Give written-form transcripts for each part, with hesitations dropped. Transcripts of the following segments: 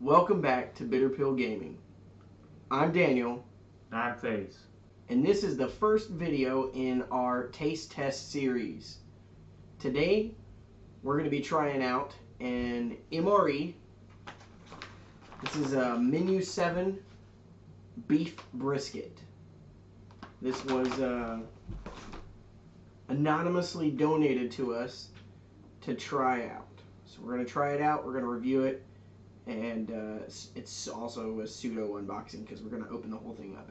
Welcome back to Bitter Pill Gaming. I'm Daniel. And I'm FaZe. And this is the first video in our taste test series. Today, we're going to be trying out an MRE. This is a Menu 7 beef brisket. This was anonymously donated to us to try out. So we're going to try it out. We're going to review it. And it's also a pseudo unboxing because we're going to open the whole thing up.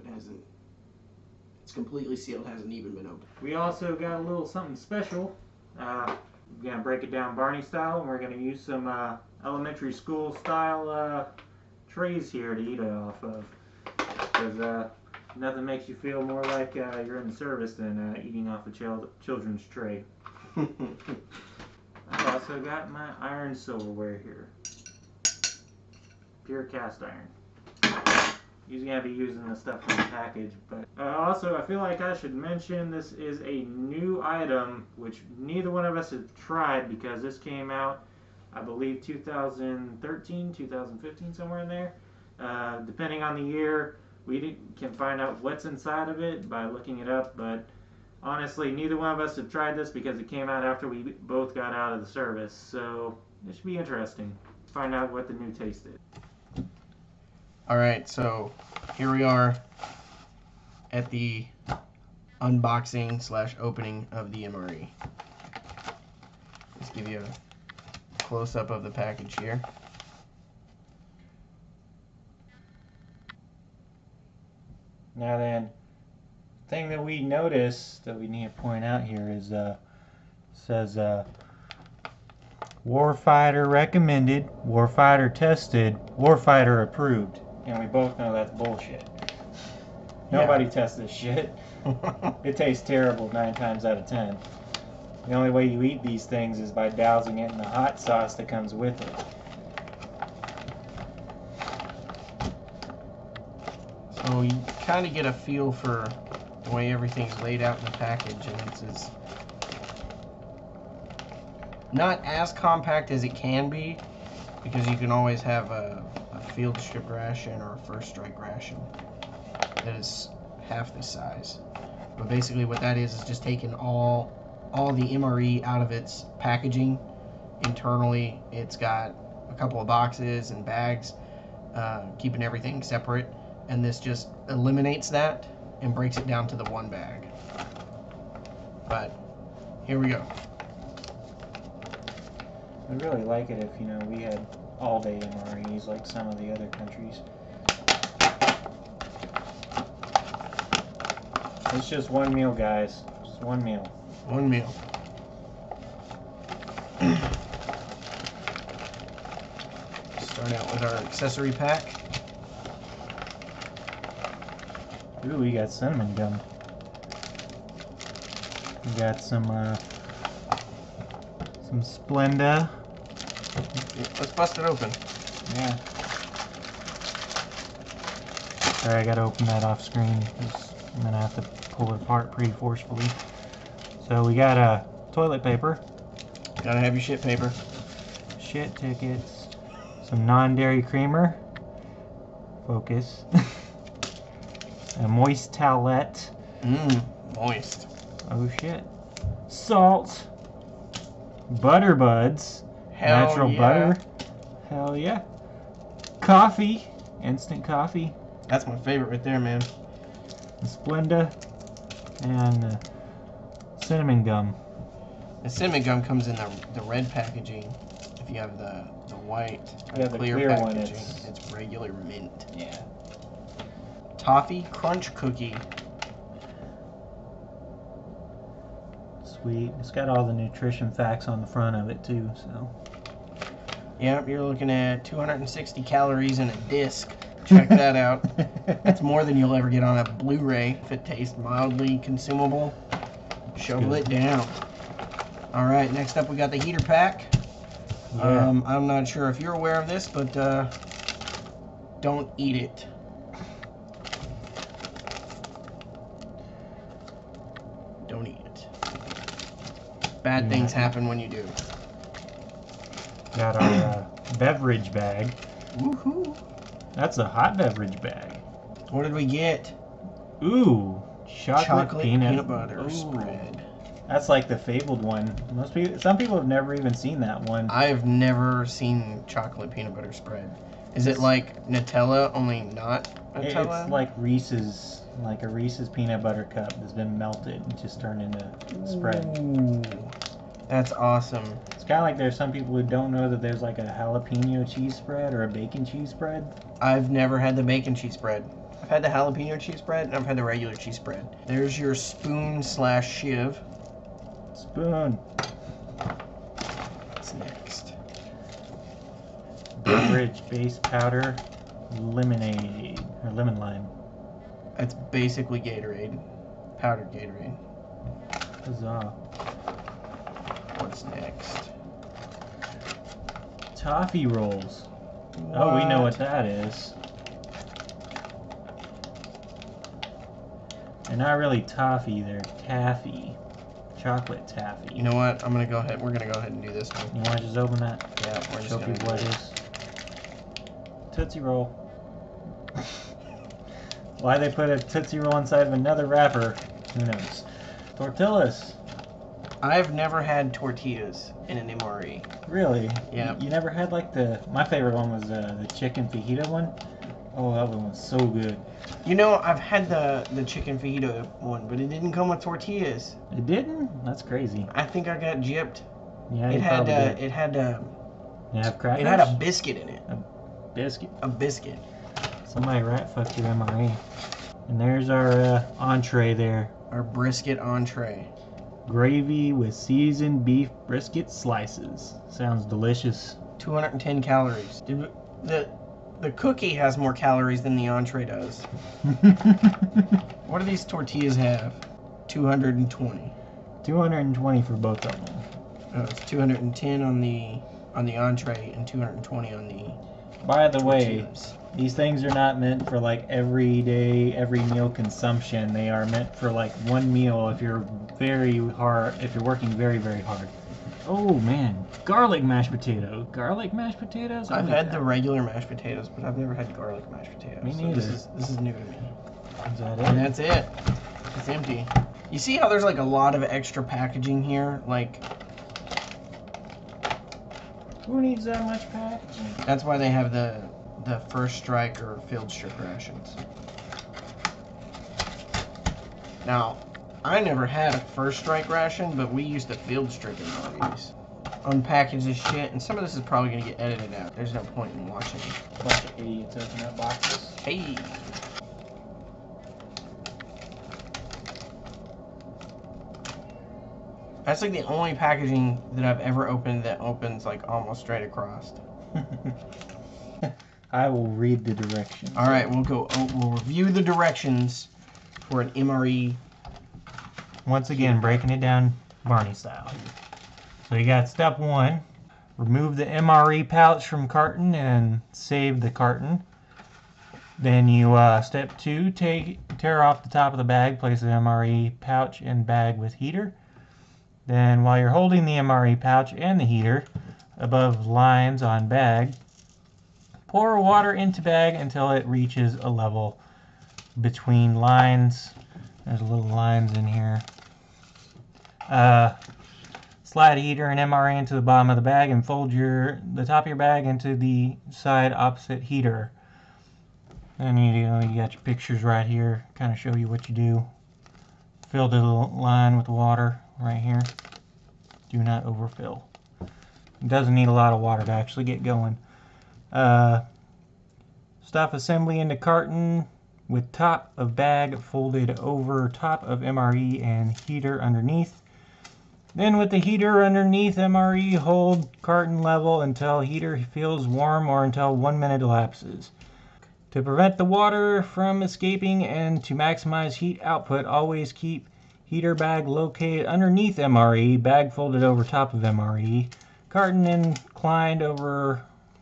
It's completely sealed, hasn't even been opened. We also got a little something special. We're going to break it down Barney style, and we're going to use some elementary school style trays here to eat it off of. Because nothing makes you feel more like you're in the service than eating off a children's tray. I've also got my iron silverware here. Pure cast iron. Usually I'll be using the stuff from the package, but also I feel like I should mention this is a new item which neither one of us have tried because this came out, I believe, 2013, 2015, somewhere in there. Depending on the year, we can find out what's inside of it by looking it up, but honestly, neither one of us have tried this because it came out after we both got out of the service, so it should be interesting to find out what the new taste is. Alright, so here we are at the unboxing / opening of the MRE. Let's give you a close-up of the package here. Now then, the thing that we notice that we need to point out here is it says Warfighter recommended, Warfighter tested, Warfighter approved. And we both know that's bullshit. Nobody tests this shit. It tastes terrible 9 times out of 10. The only way you eat these things is by dousing it in the hot sauce that comes with it. So you kind of get a feel for the way everything's laid out in the package, and it's not as compact as it can be, because you can always have a field strip ration or a first strike ration that is half this size. But basically what that is just taking all the MRE out of its packaging. Internally, it's got a couple of boxes and bags, keeping everything separate, and this just eliminates that and breaks it down to the one bag. But here we go. I'd really like it if, we had all-day MREs like some of the other countries. It's just one meal, guys. Just one meal. One meal. Start out with our accessory pack. Ooh, we got cinnamon gum. We got some Splenda. Let's bust it open. Yeah. Sorry, I gotta open that off screen. I'm gonna have to pull it apart pretty forcefully. So we got toilet paper. Gotta have your shit paper. Shit tickets. Some non-dairy creamer. Focus. A moist towelette. Moist. Oh shit. Salt. Butter buds, hell natural butter, hell yeah. Coffee, instant coffee. That's my favorite right there, man. The Splenda and cinnamon gum. The cinnamon gum comes in the red packaging. If you have the white, the clear packaging, it's regular mint. Yeah. Toffee crunch cookie. sweet. It's got all the nutrition facts on the front of it too, so. Yep, you're looking at 260 calories in a disc. Check that out. That's more than you'll ever get on a Blu-ray. If it tastes mildly consumable, shovel it down. All right, next up we got the heater pack. Yeah. I'm not sure if you're aware of this, but don't eat it. Don't eat it. Bad things happen when you do. Got our beverage bag. Woohoo! That's a hot beverage bag. What did we get? Ooh, chocolate peanut butter spread. That's like the fabled one. Most people, some people have never even seen that one. I've never seen chocolate peanut butter spread. Is it like Nutella, only not Nutella? It's like Reese's, like a Reese's peanut butter cup that's been melted and just turned into spread. Ooh, that's awesome. It's kind of like there's some people who don't know that there's like a jalapeno cheese spread or a bacon cheese spread. I've never had the bacon cheese spread. I've had the jalapeno cheese spread and I've had the regular cheese spread. There's your spoon/shiv. Spoon. What's next? Beverage base powder lemonade or lemon lime. That's basically Gatorade, powdered Gatorade. Huzzah. What's next? Toffee rolls. What? Oh, we know what that is. They're not really toffee, they're taffy. Chocolate taffy. You know what? I'm gonna go ahead. We're gonna go ahead and do this one. You want to just open that? Yeah. We're just show people what it is. Tootsie roll. Why they put a Tootsie roll inside of another wrapper? Who knows? Tortillas. I've never had tortillas in an MRE. Really? Yeah. You never had like the? My favorite one was the chicken fajita one. Oh, that one was so good. You know, I've had the chicken fajita one, but it didn't come with tortillas. It didn't? That's crazy. I think I got gypped. Yeah, it had it had crackers? It had a biscuit in it. A biscuit. A biscuit. Somebody rat fucked your MRE. And there's our entree there. Our brisket entree. Gravy with seasoned beef brisket slices. Sounds delicious. 210 calories. Dude, the cookie has more calories than the entree does. What do these tortillas have? 220. 220 for both of them. Oh, it's 210 on the entree and 220 on the. By the tortillas. Way, these things are not meant for like every meal consumption. They are meant for like one meal if you're working very, very hard. Oh man, garlic mashed potato. Garlic mashed potatoes? I've had the regular mashed potatoes, but I've never had garlic mashed potatoes. Me neither. So this is new to me. Is that it? And that's it. It's empty. You see how there's like a lot of extra packaging here? Like, who needs that much packaging? That's why they have the First Strike or Field Strip rations. Now, I never had a First Strike ration, but we used to field strip in all these. Unpackage this shit, and some of this is probably gonna get edited out. There's no point in watching it. A bunch of idiots opening up boxes. Hey! That's like the only packaging that I've ever opened that opens like almost straight across. I will read the directions. Alright, we'll review the directions for an MRE. Once again, breaking it down Barney style. So you got step one, remove the MRE pouch from carton and save the carton. Then you, step two, tear off the top of the bag, place the MRE pouch and bag with heater. Then while you're holding the MRE pouch and the heater above lines on bag, pour water into bag until it reaches a level between lines. There's little lines in here. Slide heater and MRE into the bottom of the bag and fold the top of your bag into the side opposite heater. And you got your pictures right here, kind of show you what you do. Fill the little line with water right here. Do not overfill. It doesn't need a lot of water to actually get going. Stuff assembly into carton with top of bag folded over top of MRE and heater underneath. Then with the heater underneath MRE, hold carton level until heater feels warm or until 1 minute elapses. To prevent the water from escaping and to maximize heat output, always keep heater bag located underneath MRE, bag folded over top of MRE, carton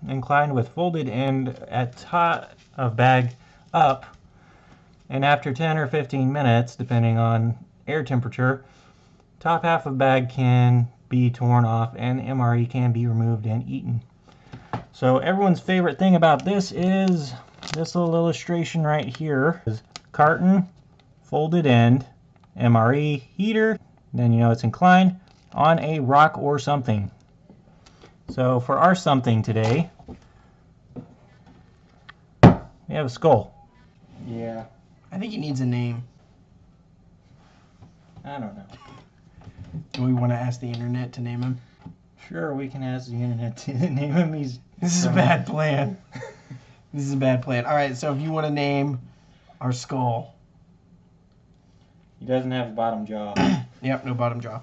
inclined with folded end at top of bag up, and after 10 or 15 minutes, depending on air temperature, top half of bag can be torn off and MRE can be removed and eaten. So everyone's favorite thing about this is this little illustration right here. Is carton, folded end, MRE heater, then you know it's inclined on a rock or something. So for our something today, we have a skull. Yeah, I think it needs a name. I don't know. Do we want to ask the internet to name him? Sure, we can ask the internet to name him. This is a bad plan. This is a bad plan. All right, so if you want to name our skull. He doesn't have a bottom jaw. Yep, no bottom jaw.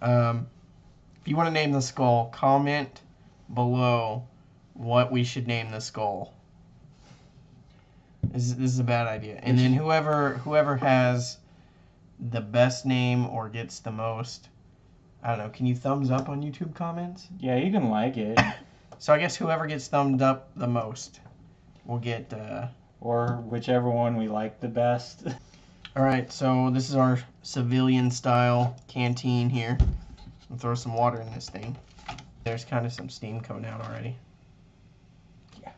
If you want to name the skull, comment below what we should name the skull. This is a bad idea. And then whoever has the best name or gets the most, I don't know, can you thumbs up on YouTube comments? Yeah, you can like it. So I guess whoever gets thumbed up the most will get... or whichever one we like the best. Alright, so this is our civilian-style canteen here. I'll throw some water in this thing. There's kind of some steam coming out already. Yeah.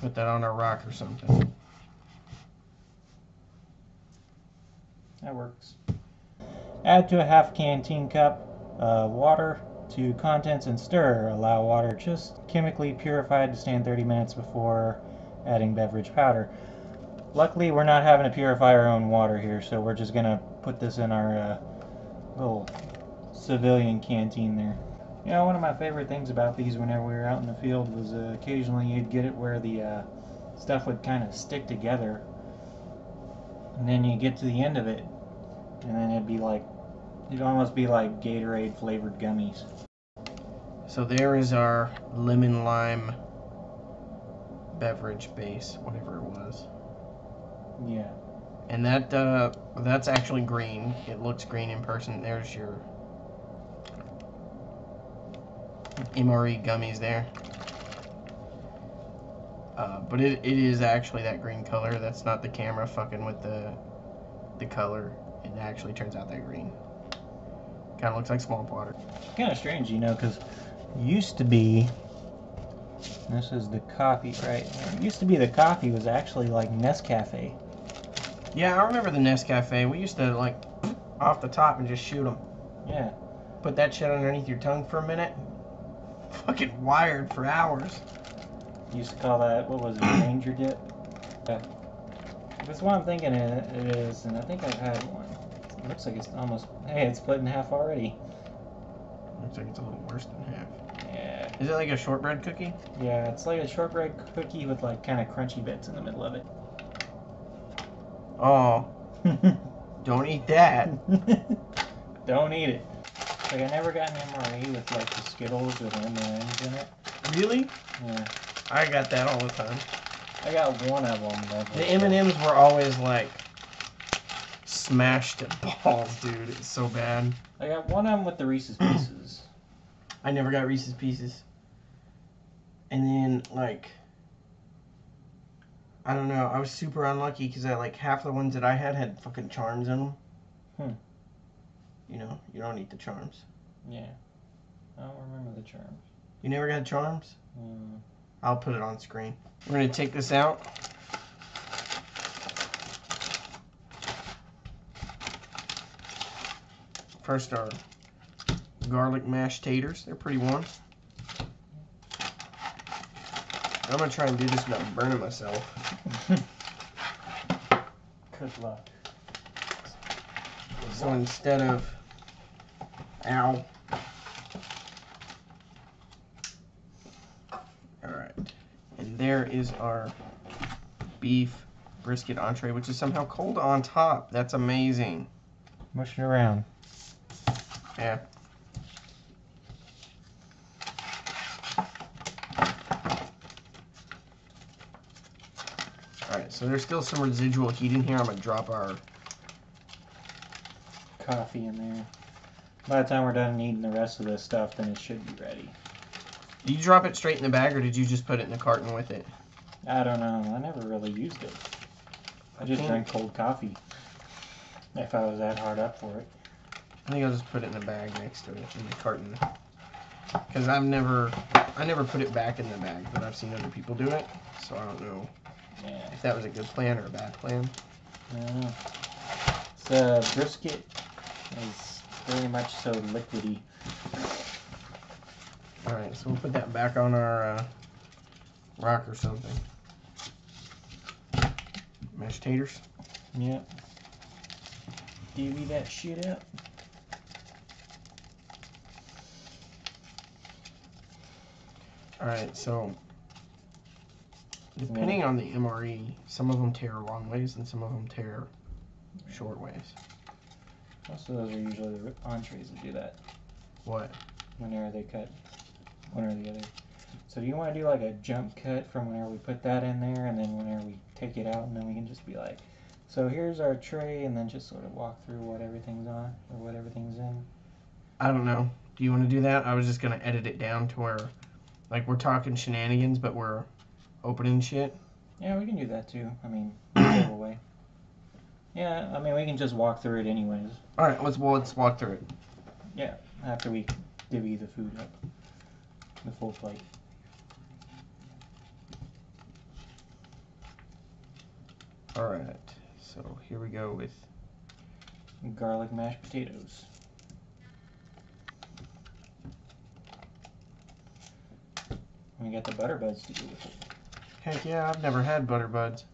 Put that on a rock or something. That works. Add to a half canteen cup of water to contents and stir. Allow water just chemically purified to stand 30 minutes before adding beverage powder. Luckily, we're not having to purify our own water here, so we're just gonna put this in our little civilian canteen there. You know, one of my favorite things about these whenever we were out in the field was occasionally you'd get it where the stuff would kind of stick together, and then you get to the end of it, and then it'd almost be like Gatorade flavored gummies. So there is our lemon lime beverage base, whatever it was. Yeah. And that that's actually green. It looks green in person. There's your MRE gummies there. But it is actually that green color. That's not the camera fucking with the color. It actually turns out that green. Kind of looks like swamp water. It's kind of strange, you know, because used to be, this is the coffee, right? It used to be the coffee was actually like Nescafe. Yeah, I remember the Nescafe. We used to like off the top and just shoot them. Yeah. Put that shit underneath your tongue for a minute. Fucking wired for hours. Used to call that, what was it, Ranger Dip? Yeah. That's what I'm thinking it is, and I think I've had one. It looks like it's almost, hey, it's split in half already. Looks like it's a little worse than half. Yeah. Is it like a shortbread cookie? Yeah, it's like a shortbread cookie with like kind of crunchy bits in the middle of it. Oh. Don't eat that. Don't eat it. Like I never got an MRE with like the Skittles with M&Ms in it. Really? Yeah. I got that all the time. I got one of them. The M&Ms were always like smashed at balls, dude. It's so bad. I got one of them with the Reese's Pieces. I never got Reese's Pieces. And then, like, I don't know. I was super unlucky because I, like, half the ones that I had fucking charms in them. Hmm. You know, you don't eat the charms. Yeah. I don't remember the charms. You never got charms? Mm. I'll put it on screen. We're going to take this out. First, our garlic mashed taters. They're pretty warm. I'm going to try and do this without burning myself. Good luck. So instead of... Ow. Alright. And there is our beef brisket entree, which is somehow cold on top. That's amazing. mushing around. Yeah. Alright, so there's still some residual heat in here. I'm going to drop our coffee in there. By the time we're done eating the rest of this stuff, then it should be ready. Did you drop it straight in the bag, or did you just put it in the carton with it? I don't know. I never really used it. I just drank cold coffee if I was that hard up for it. I think I'll just put it in the bag next to it, in the carton. Because I never put it back in the bag, but I've seen other people do it, so I don't know if that was a good plan or a bad plan. No. So brisket is very much so liquidy. Alright, so we'll put that back on our rock or something. Mashed taters? Yep. Divvy that shit up. Alright, so depending on the MRE, some of them tear long ways and some of them tear short ways. Most of those are usually the entrees that do that. What? Whenever they cut one or the other. So do you want to do like a jump cut from whenever we put that in there and then whenever we take it out, and then we can just be like, so here's our tray, and then just sort of walk through what everything's on or what everything's in? I don't know. Do you want to do that? I was just going to edit it down to where, like, we're talking shenanigans, but we're opening shit. Yeah, we can do that too. I mean, either way. Yeah, I mean, we can just walk through it anyways. All right, let's walk through it. Yeah, after we divvy the food up, the full plate. All right, so here we go with garlic mashed potatoes. We got the butter buds to do with it. Heck yeah, I've never had butter buds.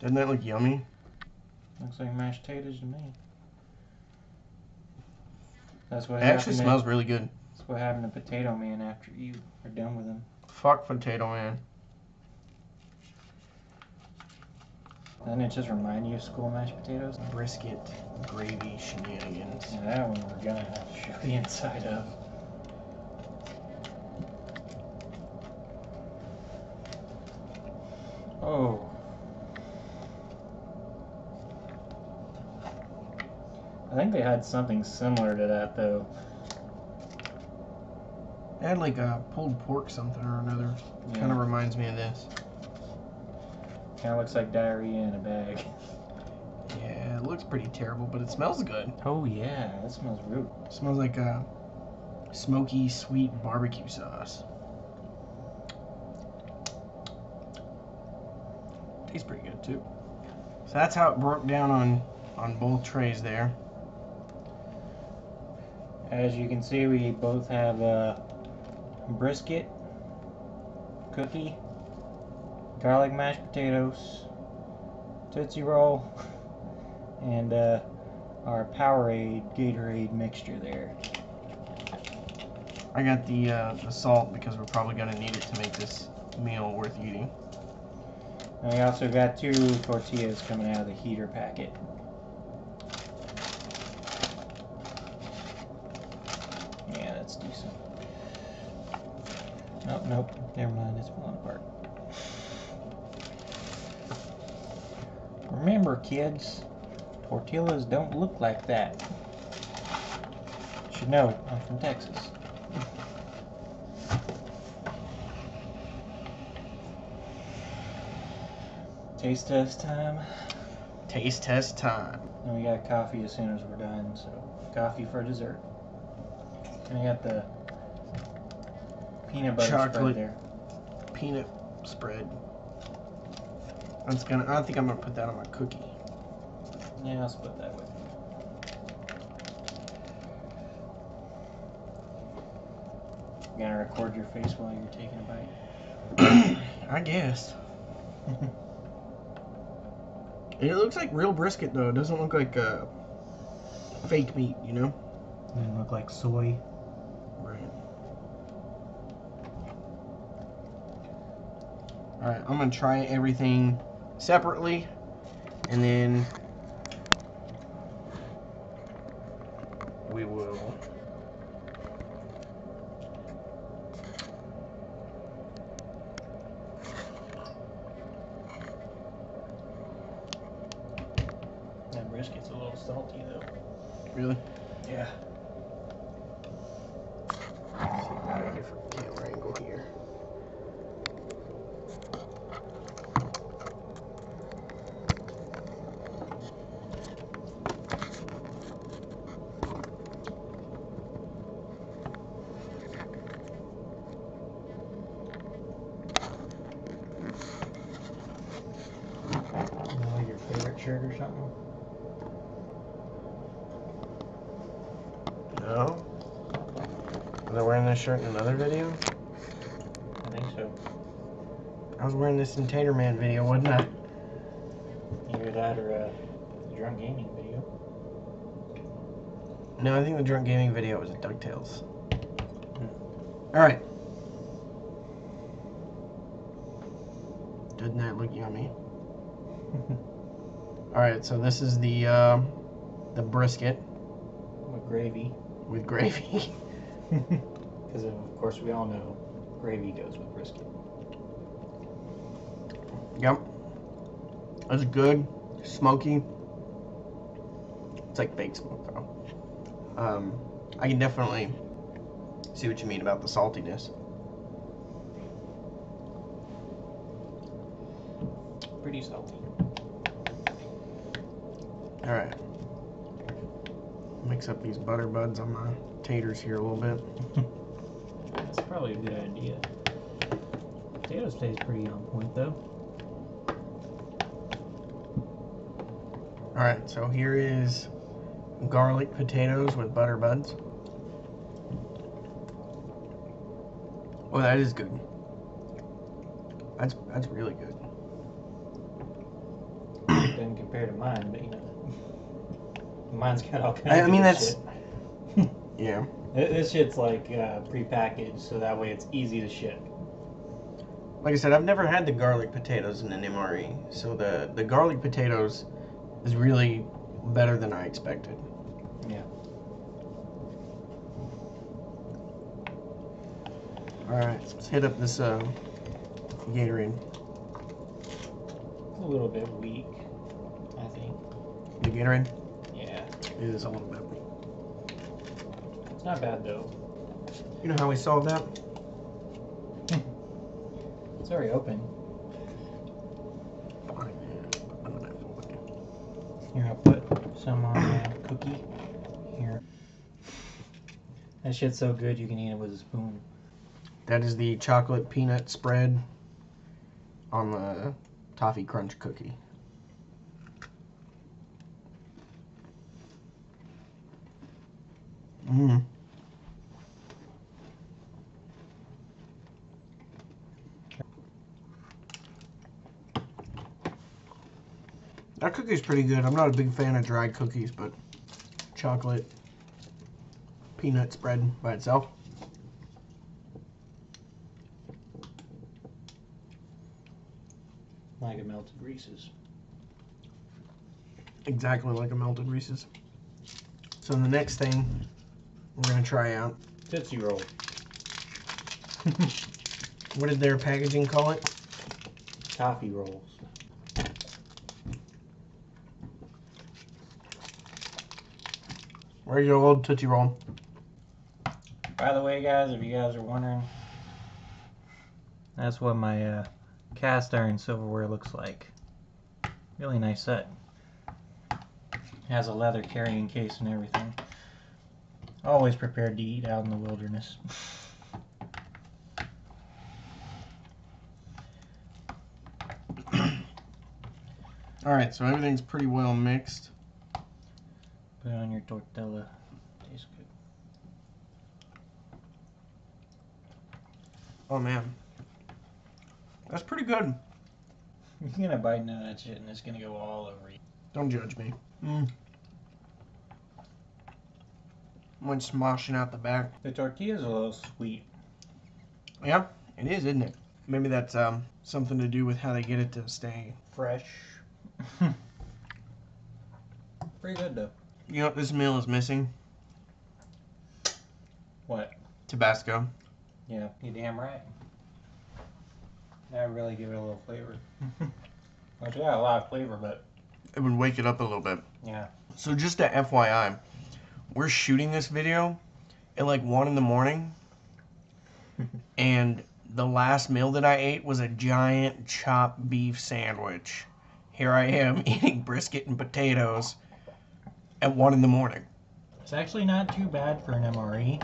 Doesn't that look yummy? Looks like mashed potatoes to me. That's what it actually smells really good. That's what happened to Potato Man after you are done with him. Fuck Potato Man. Doesn't it just remind you of school mashed potatoes? Brisket, gravy, shenanigans. Now that one we're gonna have to show the inside of. Oh. I think they had something similar to that, though. They had like a pulled pork something or another. Yeah. Kind of reminds me of this. Kind of looks like diarrhea in a bag. Yeah, it looks pretty terrible, but it smells good. Oh, yeah. That smells real. It smells like a smoky, sweet barbecue sauce. Tastes pretty good, too. So that's how it broke down on both trays there. As you can see, we both have brisket, cookie, garlic mashed potatoes, Tootsie Roll, and our Powerade, Gatorade mixture there. I got the salt because we're probably going to need it to make this meal worth eating. And we also got 2 tortillas coming out of the heater packet. Nope, never mind, it's falling apart. Remember, kids, tortillas don't look like that. You should know, I'm from Texas. Taste test time. Taste test time. And we got coffee as soon as we're done, so coffee for dessert. And we got the peanut butter chocolate spread there. Peanut spread. That's gonna. I think I'm gonna put that on my cookie. Yeah, I'll split that with you. You gonna record your face while you're taking a bite? I guess. It looks like real brisket though. It doesn't look like fake meat, you know? It doesn't look like soy. Right. Alright, I'm going to try everything separately, and then we will that brisket's a little salty though. Really? Yeah. Let's see if I got a different camera angle here. Or something? No? Were they wearing this shirt in another video? I think so. I was wearing this in Taterman video, wasn't I? Either that or the Drunk Gaming video. No, I think the Drunk Gaming video was at DuckTales. Hmm. Alright. Doesn't that look yummy? Alright, so this is the brisket. With gravy. With gravy. Because, of course, we all know gravy goes with brisket. Yep. It's good. Smoky. It's like baked smoke, though. I can definitely see what you mean about the saltiness. Pretty salty. Alright, mix up these butter buds on my taters here a little bit. That's probably a good idea. Potatoes taste pretty on point though. Alright, so here is garlic potatoes with butter buds. Oh, that is good. That's really good. Doesn't compare to mine, but you know. Mine's got all kinds of that's shit. Yeah. This shit's like prepackaged, so that way it's easy to ship. Like I said, I've never had the garlic potatoes in an MRE, so the garlic potatoes is really better than I expected. Yeah. All right, let's hit up this Gatorade. It's a little bit weak, I think. The Gatorade. It is a little bit. It's not bad though. You know how we solved that? It's already open. Here, I'll put some on a cookie. Here. That shit's so good you can eat it with a spoon. That is the chocolate peanut spread on the Toffee Crunch cookie. Mm. That cookie's pretty good. I'm not a big fan of dry cookies, but chocolate peanut spread by itself. Like a melted Reese's. Exactly like a melted Reese's. So the next thing we're going to try out Tootsie Roll. What did their packaging call it? Toffee Rolls. Where's your old Tootsie Roll? By the way, guys, if you guys are wondering, that's what my cast iron silverware looks like. Really nice set. Has a leather carrying case and everything. Always prepared to eat out in the wilderness. Alright, so everything's pretty well mixed. Put it on your tortilla. Tastes good. Oh man. That's pretty good. You're gonna bite into that shit and it's gonna go all over you. Don't judge me. Mm. Went smashing out the back. The tortilla's a little sweet. Yeah, it is, isn't it? Maybe that's something to do with how they get it to stay fresh. Pretty good, though. You know what this meal is missing? What? Tabasco. Yeah, you damn right. That would really give it a little flavor. Which yeah, a lot of flavor, but... it would wake it up a little bit. Yeah. So just a FYI, we're shooting this video at like 1 in the morning. And the last meal that I ate was a giant chopped beef sandwich. Here I am eating brisket and potatoes at 1 in the morning. It's actually not too bad for an MRE.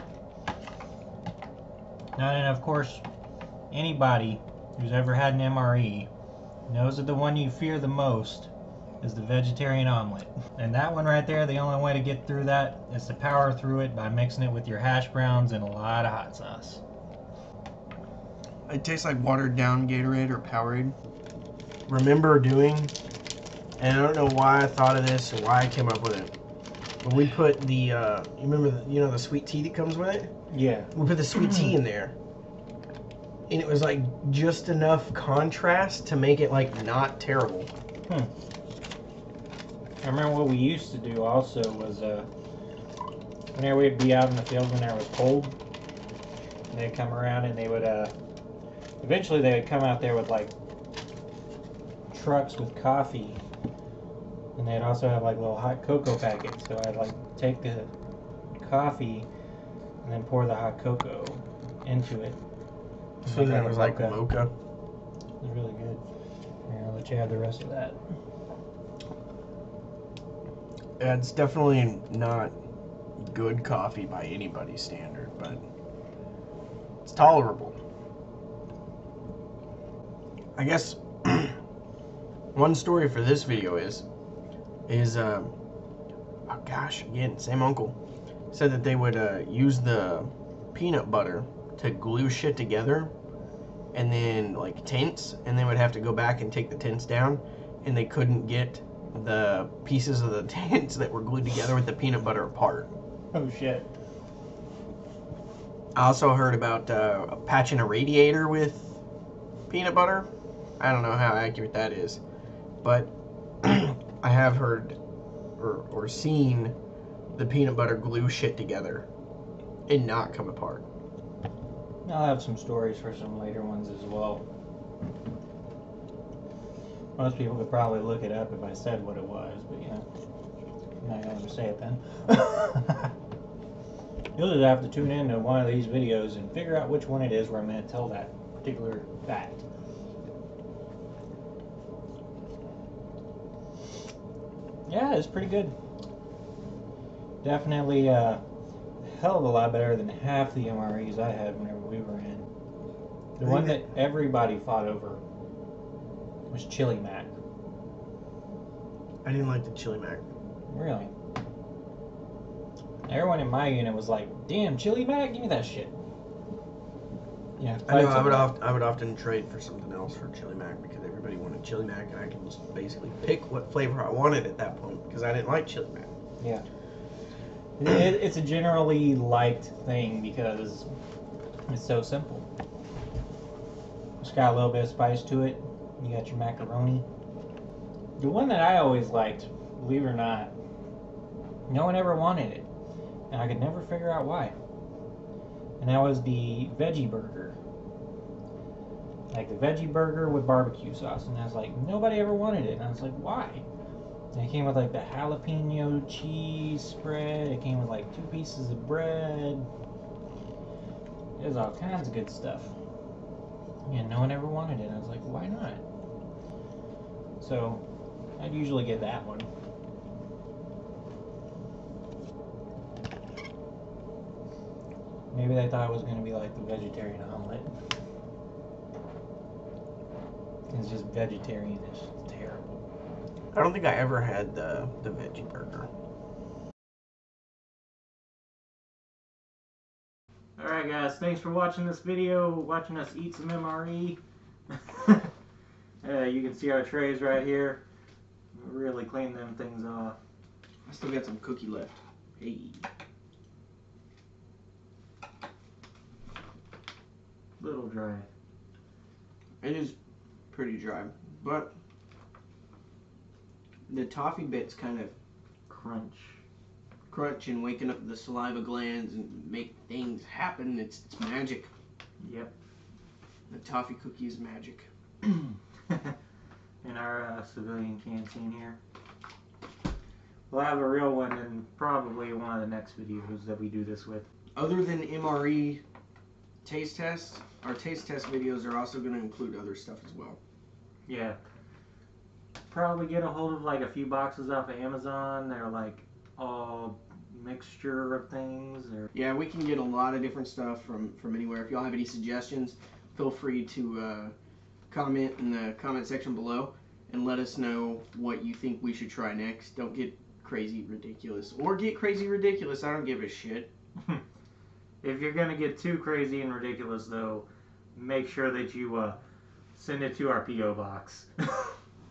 Now, and of course, anybody who's ever had an MRE knows that the one you fear the most is the vegetarian omelet. And that one right there, the only way to get through that is to power through it by mixing it with your hash browns and a lot of hot sauce. It tastes like watered down Gatorade or Powerade. Remember doing, and I don't know why I thought of this or why I came up with it, when we put the, you remember, you know, the sweet tea that comes with it? Yeah. We put the sweet tea in there. And it was like just enough contrast to make it like not terrible. Hmm. I remember what we used to do also was whenever we'd be out in the field when it was cold, they'd come around and they would eventually they would come out there with like trucks with coffee, and they'd also have like little hot cocoa packets. So I'd like take the coffee and then pour the hot cocoa into it. So that was like mocha. It was really good. And I'll let you have the rest of that. It's definitely not good coffee by anybody's standard, but it's tolerable. I guess one story for this video is oh gosh, again, same uncle said that they would use the peanut butter to glue shit together, and then like tents, and they would have to go back and take the tents down, and they couldn't get the pieces of the tents that were glued together with the peanut butter apart. Oh shit. I also heard about patching a radiator with peanut butter. I don't know how accurate that is, but I have heard or seen the peanut butter glue shit together and not come apart. I'll have some stories for some later ones as well. Most people could probably look it up if I said what it was, but you know, I'm not going to say it then. You'll just have to tune in to one of these videos and figure out which one it is where I'm going to tell that particular fact. Yeah, it's pretty good. Definitely a hell of a lot better than half the MREs I had whenever we were in. The one that everybody fought over was Chili Mac. I didn't like the Chili Mac. Really? Everyone in my unit was like, damn, Chili Mac, give me that shit. Yeah, I know, I would often trade for something else for Chili Mac because everybody wanted Chili Mac, and I could just basically pick what flavor I wanted at that point because I didn't like Chili Mac. Yeah. It's a generally liked thing because it's so simple. It's got a little bit of spice to it. You got your macaroni. The one that I always liked, believe it or not, no one ever wanted it, and I could never figure out why. And that was the veggie burger. Like the veggie burger with barbecue sauce, and I was like, nobody ever wanted it, and I was like, why? And it came with like the jalapeno cheese spread, it came with like 2 pieces of bread. It was all kinds of good stuff. And no one ever wanted it, and I was like, why not? So, I'd usually get that one. Maybe they thought it was going to be like the vegetarian omelet. It's just vegetarian-ish. It's terrible. I don't think I ever had the veggie burger. Alright guys, thanks for watching this video, watching us eat some MRE. You can see our trays right here. Really clean them things off. I still got some cookie left. Hey. Little dry. It is pretty dry, but the toffee bits kind of crunch and waking up the saliva glands and make things happen. It's magic. Yep. The toffee cookie is magic. In our civilian canteen here. We'll have a real one in probably one of the next videos that we do this with. Other than MRE taste test, our taste test videos are also going to include other stuff as well. Yeah. Probably get a hold of like a few boxes off of Amazon. They're like all mixture of things. Or... yeah, we can get a lot of different stuff from anywhere. If y'all have any suggestions, feel free to comment in the comment section below and let us know what you think we should try next. Don't get crazy ridiculous. Or get crazy ridiculous. I don't give a shit. If you're going to get too crazy and ridiculous, though, make sure that you send it to our P.O. box.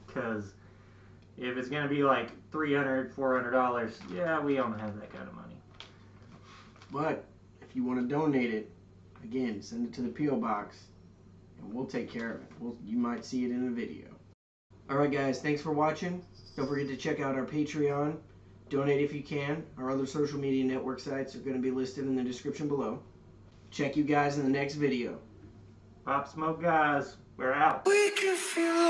Because if it's going to be like $300, $400, yeah, we don't have that kind of money. But if you want to donate it, again, send it to the P.O. box, and we'll take care of it. You might see it in a video. Alright guys, thanks for watching. Don't forget to check out our Patreon. Donate if you can. Our other social media network sites are going to be listed in the description below. Check you guys in the next video. Pop Smoke guys, we're out. We can feel